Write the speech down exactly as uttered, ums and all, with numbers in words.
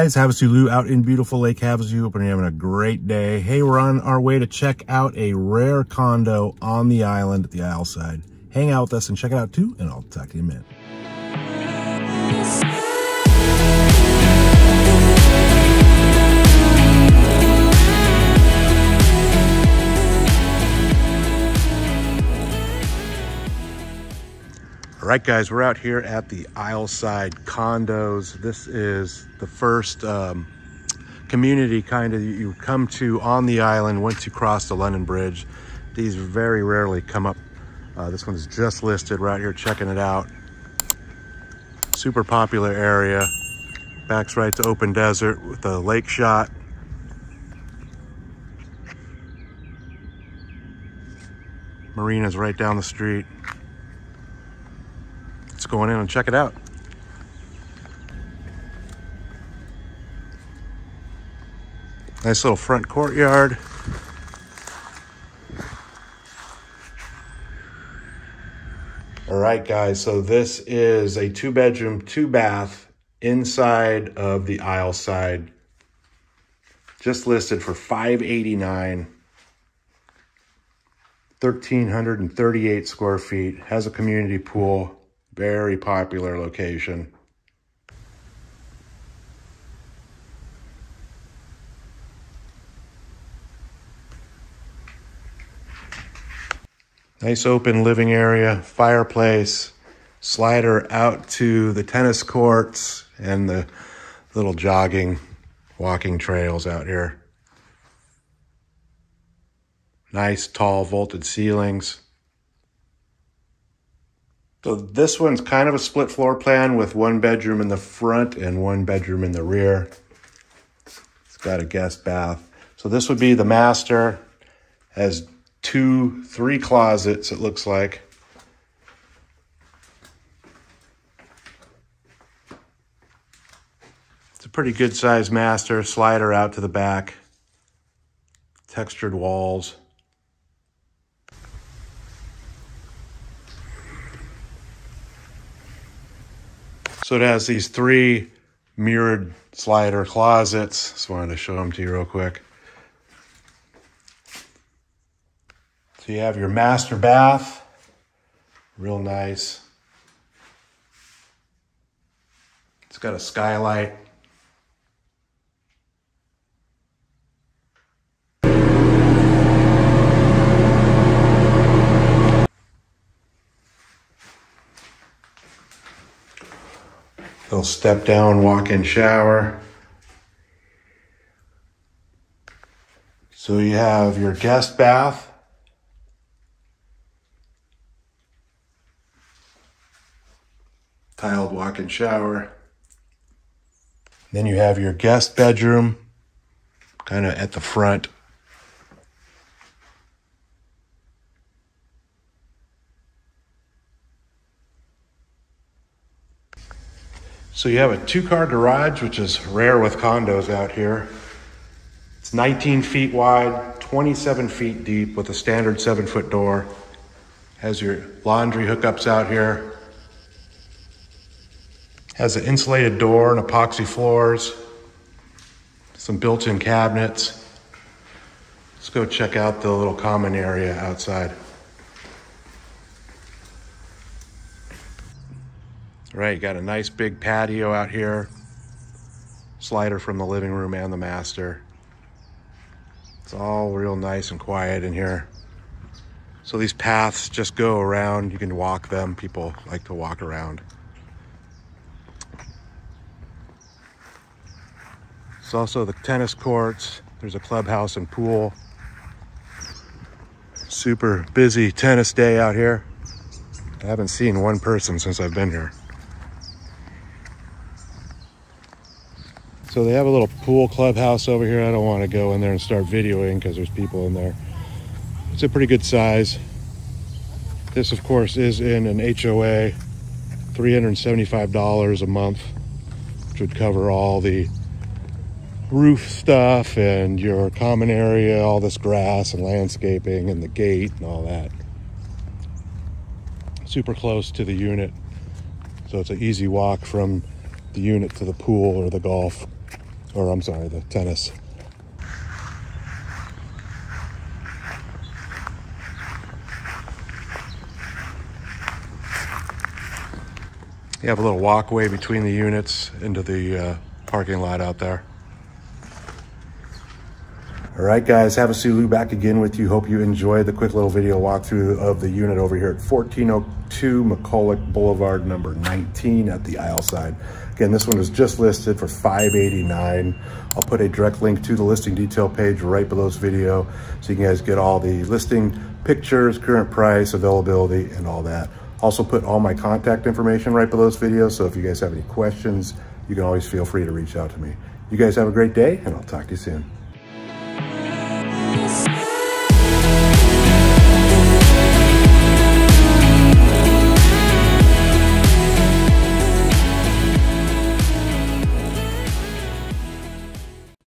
Guys, Havasu Lew out in beautiful Lake Havasu. Hope you're having a great day. Hey, we're on our way to check out a rare condo on the island at the Isleside. Hang out with us and check it out too, and I'll talk to you in a minute. All right, guys, we're out here at the Isleside condos. This is the first um, community kind of you come to on the island once you cross the London Bridge. These very rarely come up. Uh, this one's just listed. We're out here checking it out. Super popular area. Backs right to open desert with a lake shot. Marina's right down the street. Let's go in and check it out. Nice little front courtyard. All right, guys, so this is a two bedroom, two bath inside of the Isleside. Just listed for five eighty-nine. one thousand three hundred thirty-eight square feet, has a community pool. Very popular location. Nice open living area, fireplace, slider out to the tennis courts and the little jogging, walking trails out here. Nice tall vaulted ceilings. So this one's kind of a split floor plan with one bedroom in the front and one bedroom in the rear. It's got a guest bath. So this would be the master. Has two, three closets, it looks like. It's a pretty good sized master. Slider out to the back. Textured walls. So it has these three mirrored slider closets. Just wanted to show them to you real quick. So you have your master bath, real nice. It's got a skylight. Little step down, walk-in shower. So you have your guest bath. Tiled walk-in shower. Then you have your guest bedroom, kind of at the front. So you have a two-car garage, which is rare with condos out here. It's nineteen feet wide, twenty-seven feet deep with a standard seven-foot door. Has your laundry hookups out here. Has an insulated door and epoxy floors. Some built-in cabinets. Let's go check out the little common area outside. Right, you got a nice big patio out here. Slider from the living room and the master. It's all real nice and quiet in here. So these paths just go around. You can walk them. People like to walk around. It's also the tennis courts. There's a clubhouse and pool. Super busy tennis day out here. I haven't seen one person since I've been here. So they have a little pool clubhouse over here. I don't want to go in there and start videoing because there's people in there. It's a pretty good size. This, of course, is in an H O A, three hundred seventy-five dollars a month, which would cover all the roof stuff and your common area, all this grass and landscaping and the gate and all that. Super close to the unit, so it's an easy walk from the unit to the pool or the golf or I'm sorry, the tennis. You have a little walkway between the units into the uh, parking lot out there. All right, guys, Havasu Lou back again with you. Hope you enjoyed the quick little video walkthrough of the unit over here at fourteen oh two McCulloch Boulevard, number nineteen at the Isleside. Again, this one was just listed for five eighty-nine. I'll put a direct link to the listing detail page right below this video so you guys get all the listing pictures, current price, availability, and all that. Also put all my contact information right below this video, so if you guys have any questions, you can always feel free to reach out to me. You guys have a great day, and I'll talk to you soon.